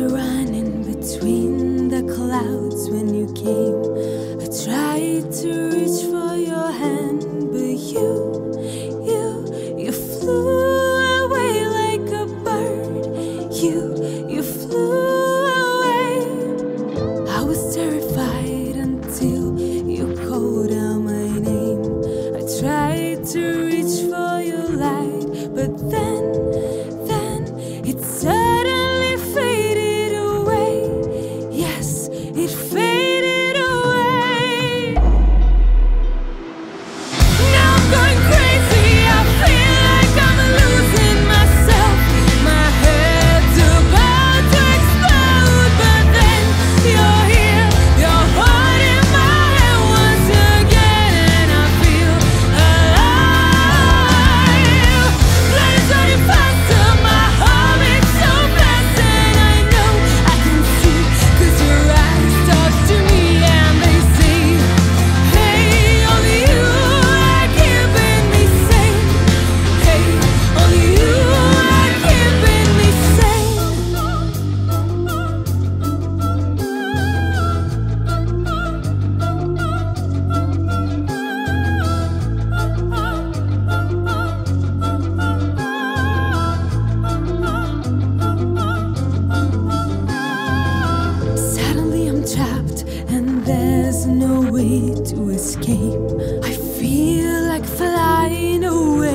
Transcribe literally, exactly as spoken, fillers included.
was running between the clouds when you came. I tried to reach for your hand, but you, you, you flew away like a bird. You, you flew away. I was terrified until you called out my name. I tried to reach for your light, but then, then it suddenly no way to escape. I feel like flying away.